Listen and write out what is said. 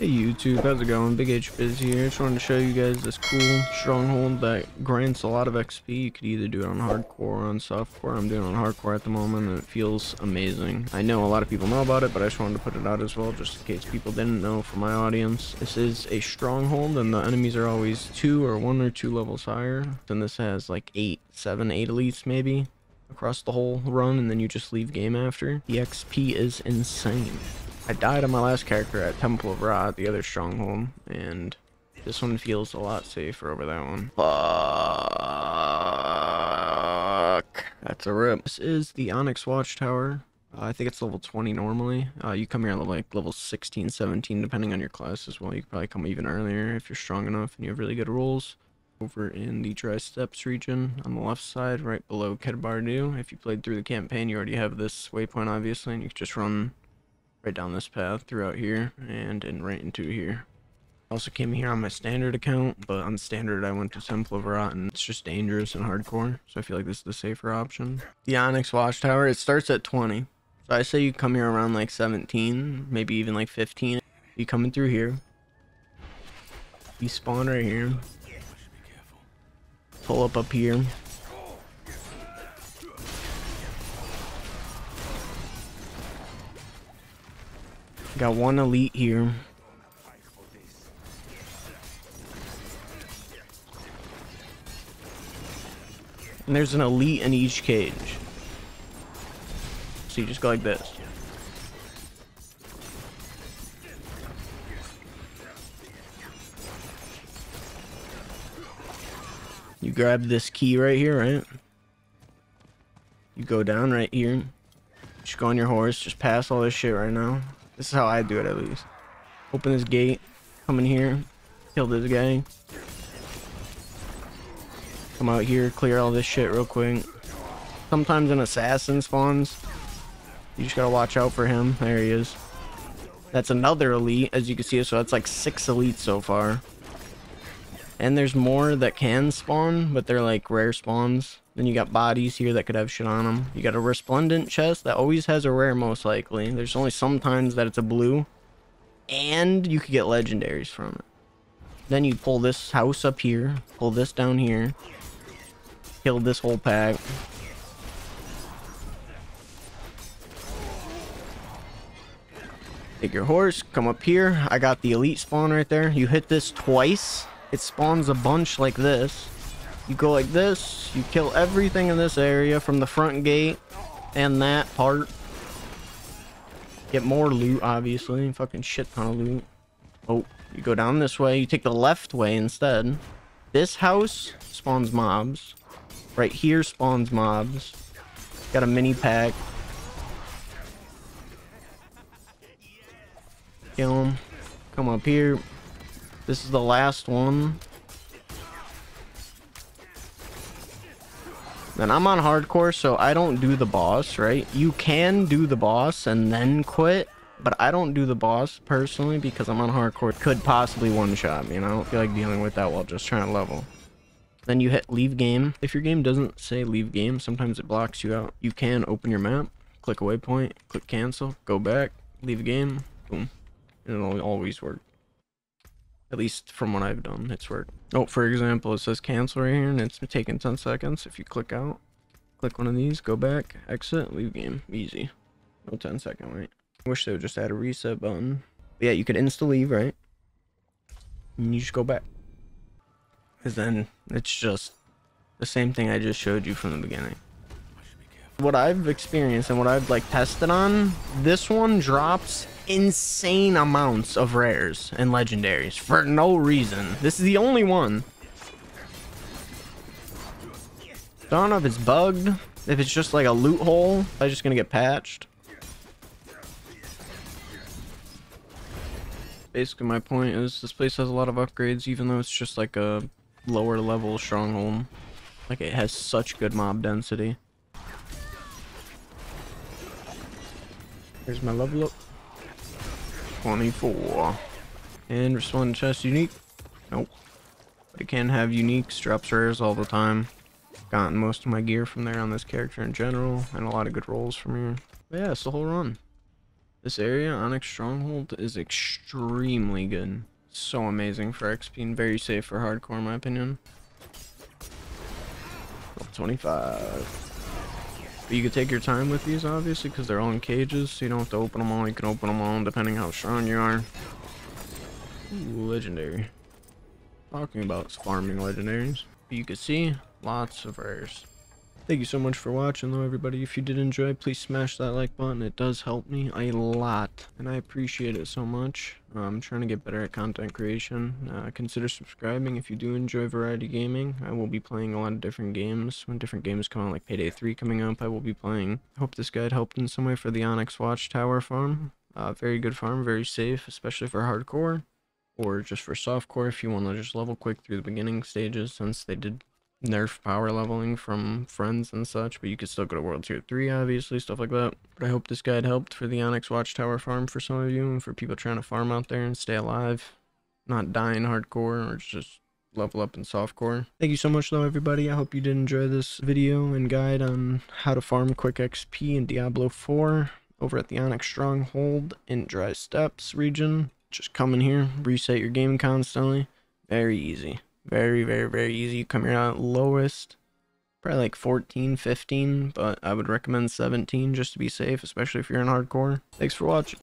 Hey YouTube, how's it going? BigHbiz here. Just wanted to show you guys this cool stronghold that grants a lot of XP. You could either do it on hardcore or on softcore. I'm doing it on hardcore at the moment and it feels amazing. I know a lot of people know about it, but I just wanted to put it out as well just in case people didn't know for my audience. This is a stronghold and the enemies are always one or two levels higher. And this has like seven, eight elites maybe across the whole run, and then you just leave game after. The XP is insane. I died on my last character at Temple of Rot, the other stronghold, and this one feels a lot safer over that one. Fuck. That's a rip. This is the Onyx Watchtower. I think it's level 20 normally. You come here like level 16, 17, depending on your class as well. You can probably come even earlier if you're strong enough and you have really good rolls. Over in the Dry Steps region on the left side, right below Kedbardu. If you played through the campaign, you already have this waypoint, obviously, and you can just run right down this path throughout here and right into here. I also came here on my standard account, but on standard I went to Temple of Rot, and it's just dangerous and hardcore, so I feel like this is the safer option. The Onyx Watchtower, it starts at 20, so I say you come here around like 17, maybe even like 15. You come in through here, you spawn right here, pull up here. Got one elite here. And there's an elite in each cage. So you just go like this. You grab this key right here, right? You go down right here. Just go on your horse. Just pass all this shit right now. This is how I do it, at least. Open this gate, come in here, kill this guy. Come out here, clear all this shit real quick. Sometimes an assassin spawns. You just gotta watch out for him. There he is. That's another elite, as you can see, so that's like 6 elites so far. And there's more that can spawn, but they're like rare spawns. Then you got bodies here that could have shit on them. You got a resplendent chest that always has a rare, most likely. There's only sometimes that it's a blue. And you could get legendaries from it. Then you pull this house up here. Pull this down here. Kill this whole pack. Take your horse. Come up here. I got the elite spawn right there. You hit this twice. It spawns a bunch like this. You go like this, you kill everything in this area from the front gate and that part. Get more loot, obviously. Fucking shit ton of loot. Oh, you go down this way. You take the left way instead. This house spawns mobs. Right here spawns mobs. Got a mini pack. Kill him. Come up here. This is the last one. Then I'm on hardcore, so I don't do the boss, right? You can do the boss and then quit, but I don't do the boss personally because I'm on hardcore. Could possibly one-shot me, and I don't feel like dealing with that while just trying to level. Then you hit leave game. If your game doesn't say leave game, sometimes it blocks you out. You can open your map, click a waypoint, click cancel, go back, leave game, boom. And it'll always work. At least from what I've done, it's worked. Oh, for example, it says cancel right here, and it's taking 10 seconds. If you click out, click one of these, go back, exit, leave game. Easy. No 10-second wait. I wish they would just add a reset button. But yeah, you could insta-leave, right? And you just go back. Because then it's just the same thing I just showed you from the beginning. What I've experienced and what I've like tested on, this one drops insane amounts of rares and legendaries for no reason. This is the only one. I don't know if it's bugged, if it's just like a loot hole. I'm just gonna get patched. Basically my point is this place has a lot of upgrades, even though it's just like a lower level stronghold. Like it has such good mob density. Here's my level up. 24. And respawn chest unique. Nope. But it can have uniques, drops rares all the time. Gotten most of my gear from there on this character in general, and a lot of good rolls from here. But yeah, it's the whole run. This area, Onyx Stronghold, is extremely good. So amazing for XP and very safe for hardcore, in my opinion. 25. But you can take your time with these, obviously, because they're all in cages, so you don't have to open them all. You can open them all depending how strong you are. Ooh, legendary. Talking about farming legendaries. But you can see lots of rares. Thank you so much for watching, though, everybody. If you did enjoy, please smash that like button. It does help me a lot, and I appreciate it so much. I'm trying to get better at content creation. Consider subscribing if you do enjoy variety gaming. I will be playing a lot of different games. When different games come out, like Payday 3 coming up, I will be playing. I hope this guide helped in some way for the Onyx Watchtower farm. Very good farm, very safe, especially for hardcore, or just for softcore if you want to just level quick through the beginning stages, since they did nerf power leveling from friends and such, but you could still go to World Tier 3, obviously, stuff like that. But I hope this guide helped for the Onyx Watchtower farm for some of you, and for people trying to farm out there and stay alive, not dying hardcore, or just level up in softcore. Thank you so much, though, everybody. I hope you did enjoy this video and guide on how to farm quick XP in Diablo 4 over at the Onyx Stronghold in Dry Steps region. Just come in here, reset your game constantly. Very easy. Very easy. You come here at lowest, probably like 14, 15, but I would recommend 17 just to be safe, especially if you're in hardcore. Thanks for watching.